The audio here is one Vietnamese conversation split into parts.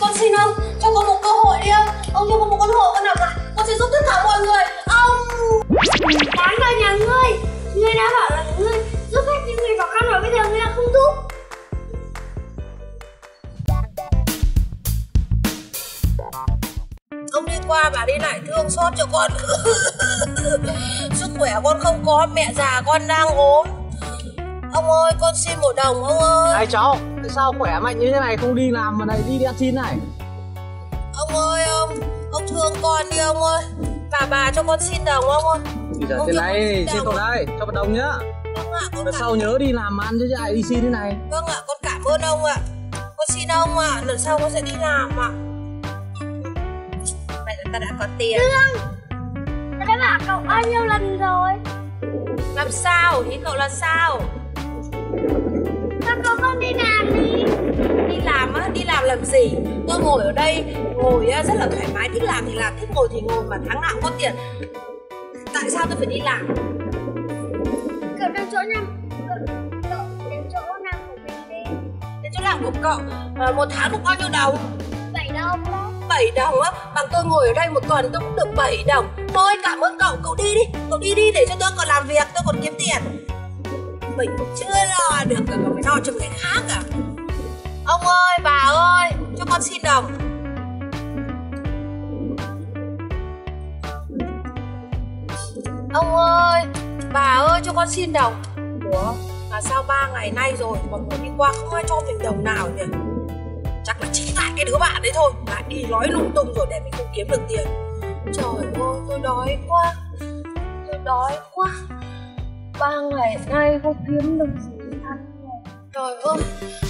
Con xin ông cho con một cơ hội đi ông. Ông cho con một cơ hội con nào cả. Con sẽ giúp tất cả mọi người. Ông đáng vào nhà ngươi. Ngươi đã bảo là ngươi giúp hết những người khó khăn rồi, bây giờ ngươi là không giúp. Ông đi qua bà đi lại thương xót cho con. Sức khỏe con không có, mẹ già con đang ốm. Ông ơi, con xin 1 đồng ông ơi. Này cháu, tại sao khỏe mạnh như thế này không đi làm mà này đi ăn xin này? Ông ơi, ông thương con đi ông ơi. Bà cho con xin đồng ông ơi. Bây giờ trên này, xin tôi đây, cho 1 đồng nhá. Vâng ạ, con lần sau nhớ đi làm ăn chứ lại đi xin thế này. Vâng ạ, con cảm ơn ông ạ. Con xin ông ạ, lần sau con sẽ đi làm ạ. Vậy là ta đã có tiền. Lương, ta đã bảo cậu bao nhiêu lần rồi? Làm sao, ý cậu là sao? Sao cậu không đi làm đi? Đi làm á, đi làm gì? Tôi ngồi ở đây, ngồi rất là thoải mái, thích làm thì làm, thích ngồi thì ngồi mà tháng nào có tiền. Tại sao tôi phải đi làm? Cậu đang chỗ nào? Cậu đến chỗ làm của mình đi. Đến chỗ làm của cậu, 1 tháng được bao nhiêu đồng? 7 đồng đó. 7 đồng á, bằng tôi ngồi ở đây 1 tuần tôi cũng được 7 đồng. Tôi cảm ơn cậu, cậu đi đi. Cậu đi đi để cho tôi còn làm việc, tôi còn kiếm tiền. Mình cũng chưa lo được cả, còn phải lo cho người khác cả. Ông ơi, bà ơi, cho con xin đồng. Ông ơi, bà ơi, cho con xin đồng. Ủa, mà sao 3 ngày nay rồi mọi người đi qua không ai cho mình đồng nào nhỉ? Chắc là chính tại cái đứa bạn đấy thôi, lại đi nói lung tung rồi để mình không kiếm được tiền. Trời ơi, tôi đói quá. Tôi đói quá. 3 ngày nay không kiếm được gì ăn. Trời ơi,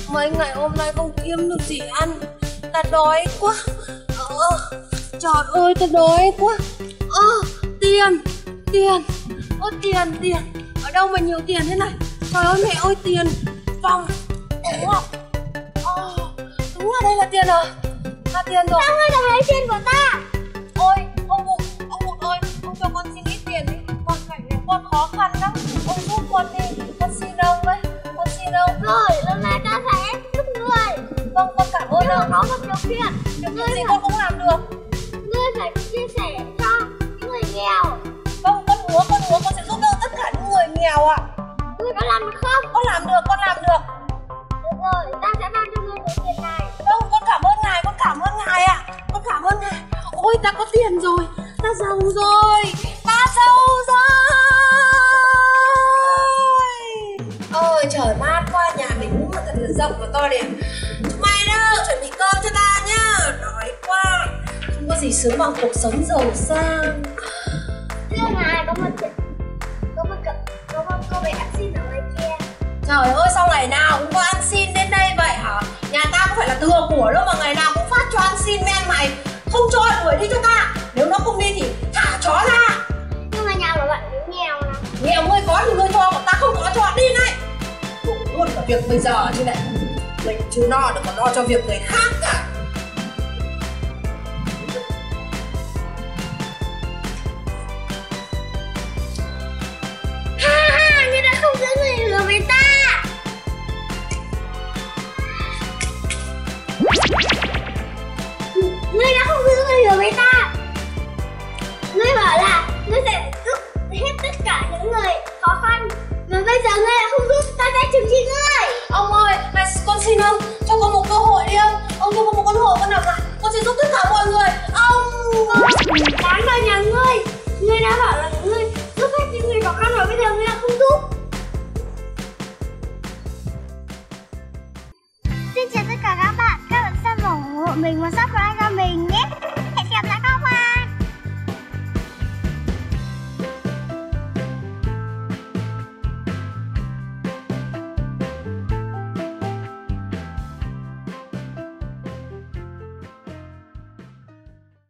mấy ngày hôm nay không kiếm được gì ăn. Ta đói quá. Trời ơi, ta đói quá. Tiền. Ôi tiền. Ở đâu mà nhiều tiền thế này? Trời ơi mẹ ơi, tiền. Vòng. Đúng không? Đúng rồi, đây là tiền rồi. Là tiền rồi. Tao ơi, đã lấy tiền của ta. Ôi, ông Bụt ơi, ông cho con xin ít tiền đi. Con phải nếu con khó khăn lắm. Ông giúp con đi, con xin ông đấy. Con xin ông. Rồi, lần này ta sẽ giúp người. Vâng, con cảm ơn ông. Nó có điều kiện. Điều kiện gì con cũng làm được. Ngươi phải chia sẻ cho những người nghèo. Vâng, con muốn, con sẽ giúp đỡ tất cả những người nghèo ạ. Ngươi có làm được không? Con làm được. Được rồi, ta sẽ mang cho ngươi số tiền này. Vâng, con cảm ơn ngài ạ. Con cảm ơn ngài. Ôi, ta có tiền rồi, ta giàu rồi. Ôi trời mát quá, nhà mình cũng thật là rộng và to đẹp. Chúng mày đó, chuẩn bị cơm cho ta nhá. Đói quá, không có gì sướng bằng cuộc sống giàu sang. Thưa ngài, có một cô bé ăn xin ở ngoài kia. Trời ơi, sao ngày nào cũng có ăn xin đến đây vậy hả? Nhà ta có phải là thừa của đâu mà ngày nào cũng phát cho ăn xin men mày. Không cho đuổi đi cho ta. Nếu nó không đi thì thả chó ra. Nhưng mà nhà của bạn nghèo lắm. Nghèo ngươi có thì ngươi cho, còn ta không có cho đi này. Cũng luôn cả việc bây giờ chứ này. Mình chưa lo được còn lo cho việc người khác cả. Ha, người ta không giữ người lừa với ta. Ngươi đã không giữ người lừa với ta. Ngươi bảo là ngươi sẽ giúp hết tất cả những người khó khăn. Mà bây giờ ngươi đã không giúp, ta sẽ trừng trị ngươi. Ông ơi, con xin ông, cho con một cơ hội đi ông. Ông cho con một cơ hội con nào cả. Con sẽ giúp tất cả mọi người. Ông ơi, đáng vào nhà ngươi. Ngươi đã bảo là ngươi giúp hết những người khó khăn rồi, bây giờ ngươi đã không giúp. Xin chào tất cả các bạn. Các bạn xem và ủng hộ mình và subscribe cho mình nhé.